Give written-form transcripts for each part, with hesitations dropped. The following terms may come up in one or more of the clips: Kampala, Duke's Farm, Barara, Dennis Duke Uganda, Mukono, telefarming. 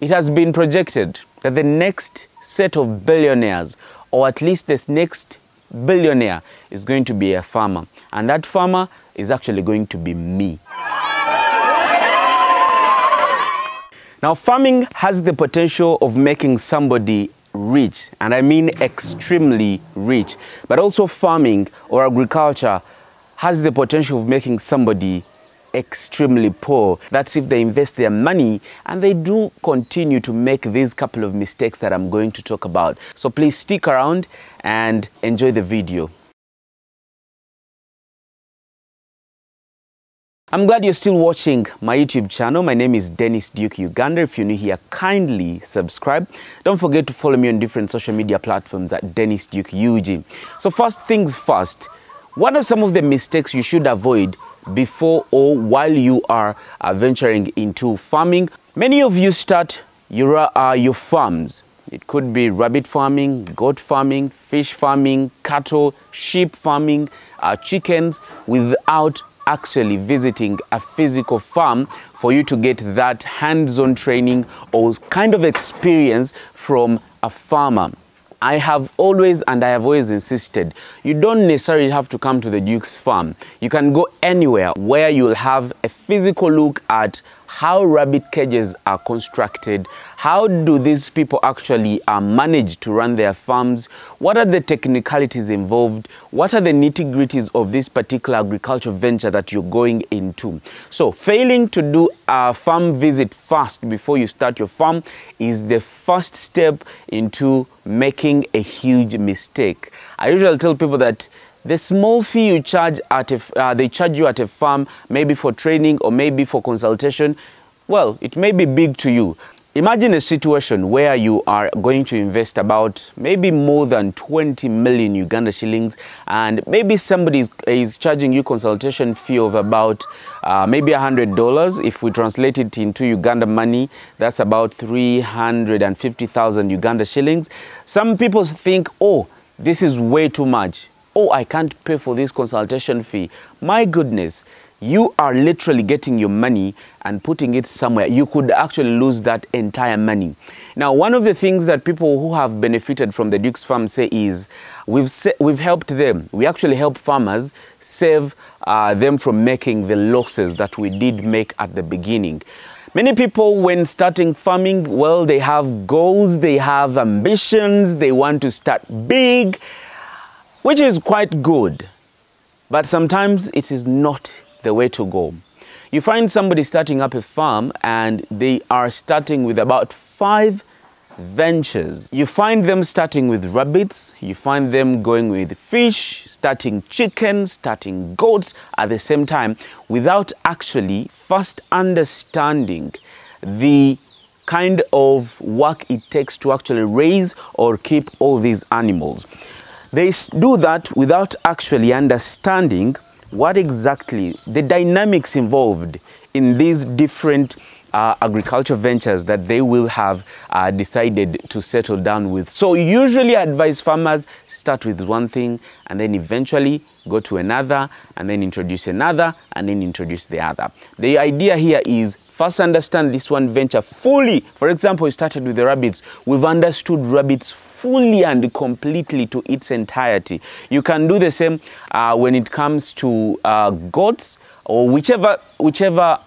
It has been projected that the next set of billionaires, or at least this next billionaire, is going to be a farmer, and that farmer is actually going to be me. Now, farming has the potential of making somebody rich, and I mean extremely rich, but also farming or agriculture has the potential of making somebody extremely poor. That's if they invest their money and they do continue to make these couple of mistakes that I'm going to talk about. So please stick around and enjoy the video. I'm glad you're still watching my YouTube channel. My name is Dennis Duke Uganda. If you're new here, kindly subscribe. Don't forget to follow me on different social media platforms at Dennis Duke UG. So first things first, what are some of the mistakes you should avoid before or while you are venturing into farming? Many of you start your farms. It could be rabbit farming, goat farming, fish farming, cattle, sheep farming, chickens, without actually visiting a physical farm for you to get that hands-on training or kind of experience from a farmer. I have always insisted, you don't necessarily have to come to the Duke's Farm. You can go anywhere where you'll have a physical look at how rabbit cages are constructed, how do these people actually manage to run their farms, what are the technicalities involved, what are the nitty-gritties of this particular agricultural venture that you're going into. So failing to do a farm visit first before you start your farm is the first step into making a huge mistake. I usually tell people that the small fee you charge at they charge you at a farm, maybe for training or maybe for consultation, well, it may be big to you. Imagine a situation where you are going to invest about maybe more than 20 million Uganda shillings, and maybe somebody is charging you consultation fee of about maybe $100. If we translate it into Uganda money, that's about 350,000 Uganda shillings. Some people think, oh, this is way too much. Oh, I can't pay for this consultation fee. My goodness, you are literally getting your money and putting it somewhere. You could actually lose that entire money. Now, one of the things that people who have benefited from the Duke's Farm say is, we've helped them. We actually help farmers save them from making the losses that we did make at the beginning. Many people, when starting farming, well, they have goals, they have ambitions, they want to start big, which is quite good, but sometimes it is not the way to go. You find somebody starting up a farm and they are starting with about 5 ventures. You find them starting with rabbits, you find them going with fish, starting chickens, starting goats at the same time, without actually first understanding the kind of work it takes to actually raise or keep all these animals. They do that without actually understanding what exactly the dynamics involved in these different agricultural ventures that they will have decided to settle down with. So usually I advise farmers, start with one thing and then eventually go to another, and then introduce another, and then introduce the other. The idea here is, first understand this one venture fully. For example, we started with the rabbits. We've understood rabbits fully and completely to its entirety. You can do the same when it comes to goats or whichever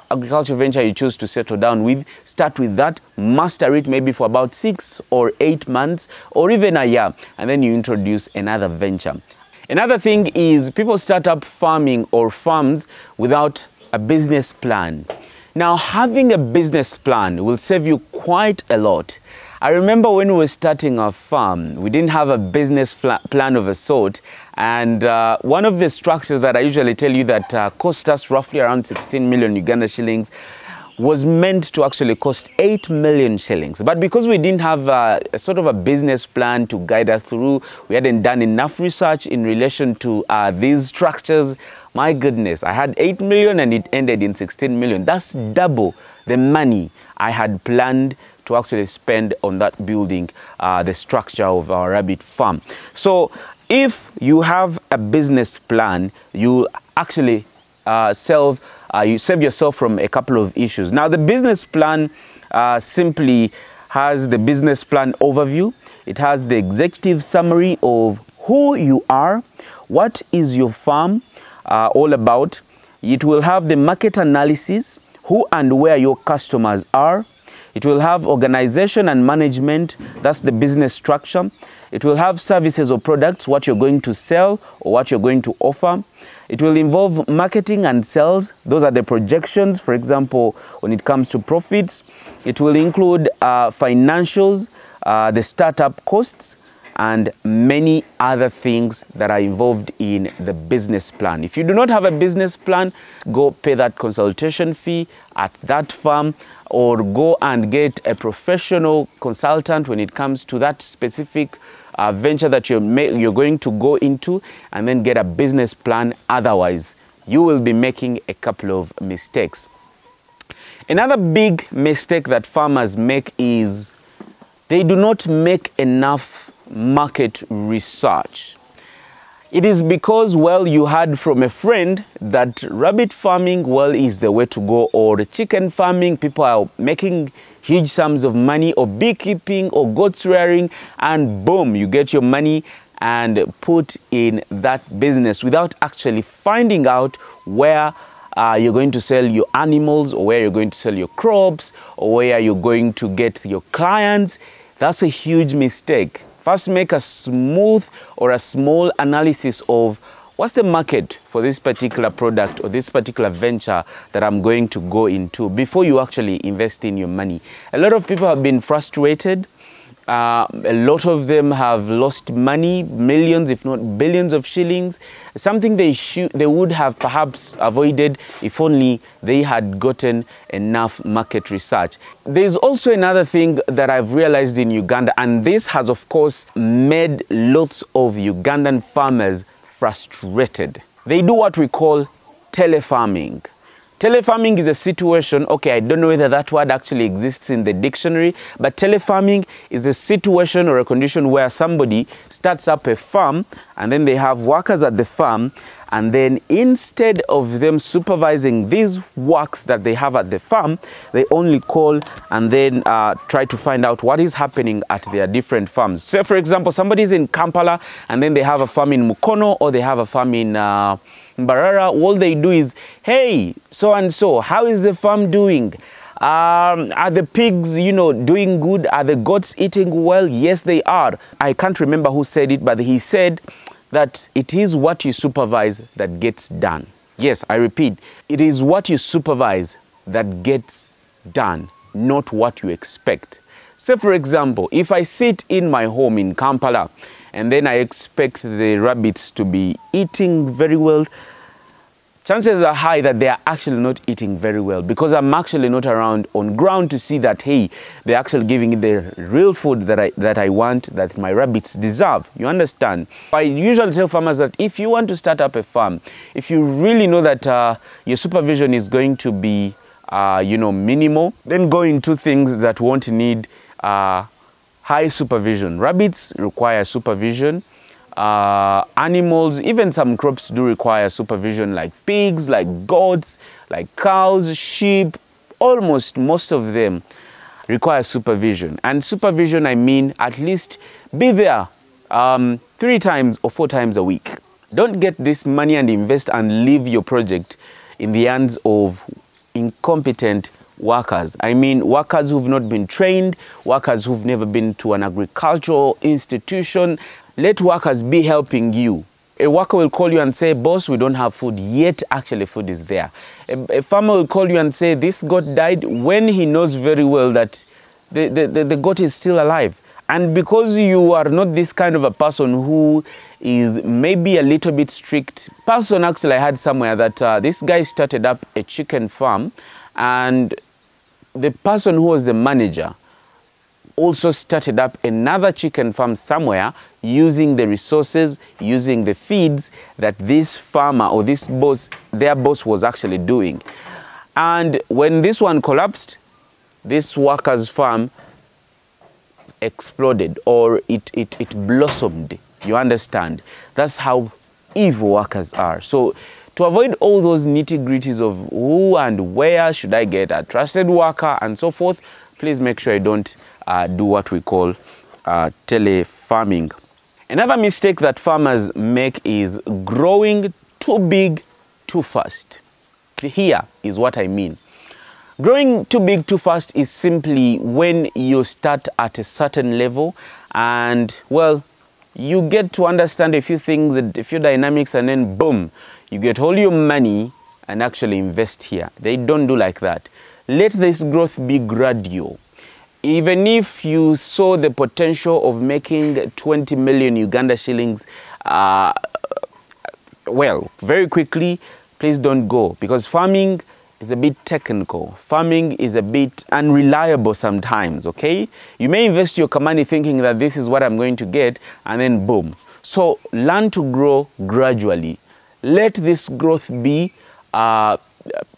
agriculture venture you choose to settle down with. Start with that, master it maybe for about 6 or 8 months or even a year, and then you introduce another venture. Another thing is, people start up farming or farms without a business plan. Now, having a business plan will save you quite a lot. I remember when we were starting our farm, we didn't have a business plan of a sort, and one of the structures that I usually tell you that cost us roughly around 16 million Uganda shillings was meant to actually cost 8 million shillings. But because we didn't have a sort of a business plan to guide us through, we hadn't done enough research in relation to these structures. My goodness, I had 8 million and it ended in 16 million. That's double the money I had planned to actually spend on that building, the structure of our rabbit farm. So if you have a business plan, you actually you save yourself from a couple of issues. Now, the business plan simply has the business plan overview. It has the executive summary of who you are, what is your farm all about. It will have the market analysis, who and where your customers are. It will have organization and management, that's the business structure. It will have services or products, what you're going to sell or what you're going to offer. It will involve marketing and sales. Those are the projections, for example, when it comes to profits. It will include financials, the startup costs, and many other things that are involved in the business plan. If you do not have a business plan, go pay that consultation fee at that farm, or go and get a professional consultant when it comes to that specific venture that you're going to go into, and then get a business plan. Otherwise, you will be making a couple of mistakes. Another big mistake that farmers make is they do not make enough market research. It is because, well, you heard from a friend that rabbit farming, well, is the way to go, or chicken farming, people are making huge sums of money, or beekeeping, or goats rearing, and boom, you get your money and put in that business without actually finding out where you're going to sell your animals, or where you're going to sell your crops, or where you're going to get your clients. That's a huge mistake. First, make a smooth or a small analysis of what's the market for this particular product or this particular venture that I'm going to go into before you actually invest in your money. A lot of people have been frustrated. A lot of them have lost money, millions, if not billions of shillings, something they would have perhaps avoided if only they had gotten enough market research. There's also another thing that I've realized in Uganda, and this has, of course, made lots of Ugandan farmers frustrated. They do what we call telefarming. Telefarming is a situation, okay, I don't know whether that word actually exists in the dictionary, but telefarming is a situation or a condition where somebody starts up a farm, and then they have workers at the farm, and then instead of them supervising these works that they have at the farm, they only call and then try to find out what is happening at their different farms. So, for example, somebody's in Kampala, and then they have a farm in Mukono, or they have a farm in Barara. All they do is, hey, so and so, how is the farm doing? Are the pigs, you know, doing good? Are the goats eating well? Yes, they are. I can't remember who said it, but he said that it is what you supervise that gets done. Yes, I repeat, it is what you supervise that gets done, not what you expect. So, for example, if I sit in my home in Kampala, and then I expect the rabbits to be eating very well, chances are high that they are actually not eating very well, because I'm actually not around on ground to see that, hey, they're actually giving it the real food that I want, that my rabbits deserve. You understand? I usually tell farmers that if you want to start up a farm, if you really know that your supervision is going to be, you know, minimal, then go into things that won't need high supervision. Rabbits require supervision. Animals, even some crops do require supervision, like pigs, like goats, like cows, sheep. Almost most of them require supervision. And supervision, I mean, at least be there 3 times or 4 times a week. Don't get this money and invest and leave your project in the hands of incompetent workers. I mean, workers who've not been trained, workers who've never been to an agricultural institution. Let workers be helping you. A worker will call you and say, boss, we don't have food yet. Actually, food is there. A farmer will call you and say, this goat died, when he knows very well that the goat is still alive. And because you are not this kind of a person who is maybe a little bit strict person, actually, I heard somewhere that this guy started up a chicken farm, and the person who was the manager also started up another chicken farm somewhere, using the resources, using the feeds that this farmer or this boss, their boss, was actually doing. And when this one collapsed, this worker's farm exploded, or it blossomed. You understand? That's how evil workers are. So, to avoid all those nitty-gritties of who and where should I get a trusted worker and so forth, please make sure you don't do what we call telefarming. Another mistake that farmers make is growing too big too fast. Here is what I mean. Growing too big too fast is simply when you start at a certain level and, well, you get to understand a few things, a few dynamics, and then boom, you get all your money and actually invest here. They don't do like that. Let this growth be gradual. Even if you saw the potential of making 20 million Uganda shillings, well, very quickly, please don't go, because farming is a bit technical. Farming is a bit unreliable sometimes, okay? You may invest your money thinking that this is what I'm going to get, and then boom. So learn to grow gradually. Let this growth be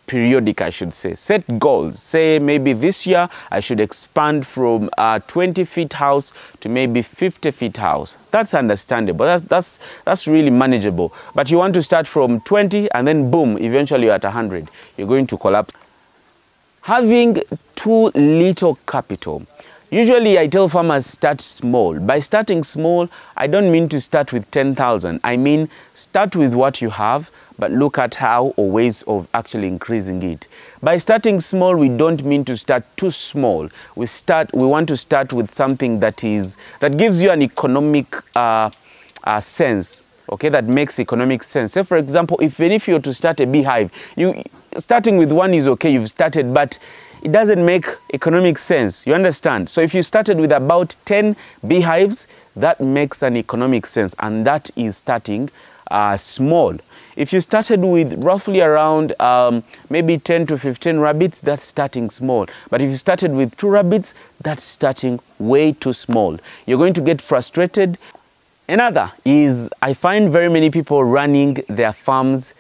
periodic, I should say. Set goals. Say maybe this year I should expand from a 20 feet house to maybe 50 feet house. That's understandable. That's really manageable. But you want to start from 20 and then boom, eventually you're at 100. You're going to collapse. Having too little capital. Usually I tell farmers start small. By starting small, I don't mean to start with 10,000. I mean start with what you have, but look at how or ways of actually increasing it. By starting small, we don't mean to start too small. We want to start with something that gives you an economic sense, okay, that makes economic sense. Say, for example, if you were to start a beehive, starting with one is okay, you've started, but it doesn't make economic sense. You understand? So if you started with about 10 beehives, that makes an economic sense, and that is starting small. If you started with roughly around maybe 10 to 15 rabbits, that's starting small. But if you started with 2 rabbits, that's starting way too small. You're going to get frustrated. Another is, I find very many people running their farms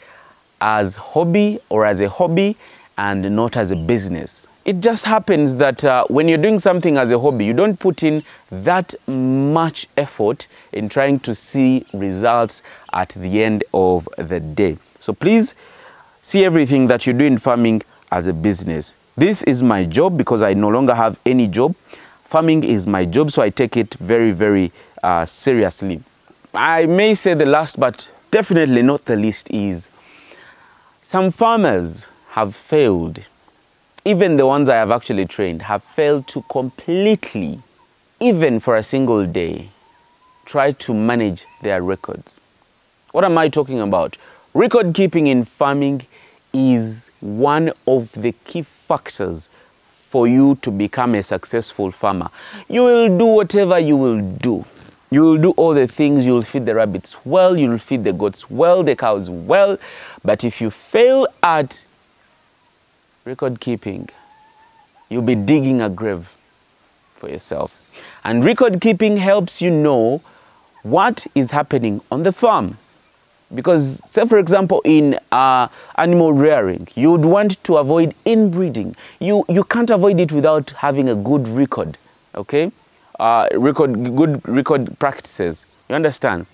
as hobby or as a hobby, and not as a business. It just happens that when you're doing something as a hobby, you don't put in that much effort in trying to see results at the end of the day. So please see everything that you do in farming as a business. This is my job because I no longer have any job. Farming is my job, so I take it very, very seriously. I may say the last, but definitely not the least, is some farmers have failed, even the ones I have actually trained, have failed to completely, even for a single day, try to manage their records. What am I talking about? Record keeping in farming is one of the key factors for you to become a successful farmer. You will do whatever you will do. You will do all the things. You will feed the rabbits well, you will feed the goats well, the cows well, but if you fail at record keeping, you'll be digging a grave for yourself. And record keeping helps you know what is happening on the farm. Because, say for example, in animal rearing, you would want to avoid inbreeding. You can't avoid it without having a good record, okay? Good record practices, you understand?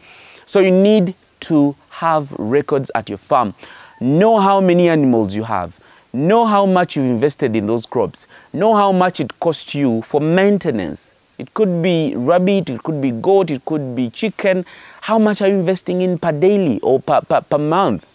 So you need to have records at your farm. Know how many animals you have. Know how much you've invested in those crops. Know how much it cost you for maintenance. It could be rabbit, it could be goat, it could be chicken. How much are you investing in per daily or per month?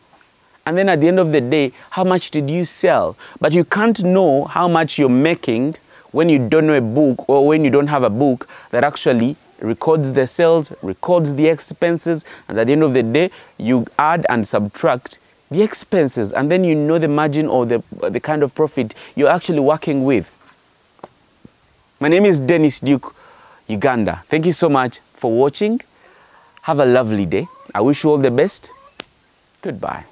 And then at the end of the day, how much did you sell? But you can't know how much you're making when you don't know a book, or when you don't have a book that actually records the sales, records the expenses, and at the end of the day, you add and subtract the expenses, and then you know the margin or the kind of profit you're actually working with. My name is Dennis Duke Uganda. Thank you so much for watching. Have a lovely day. I wish you all the best. Goodbye.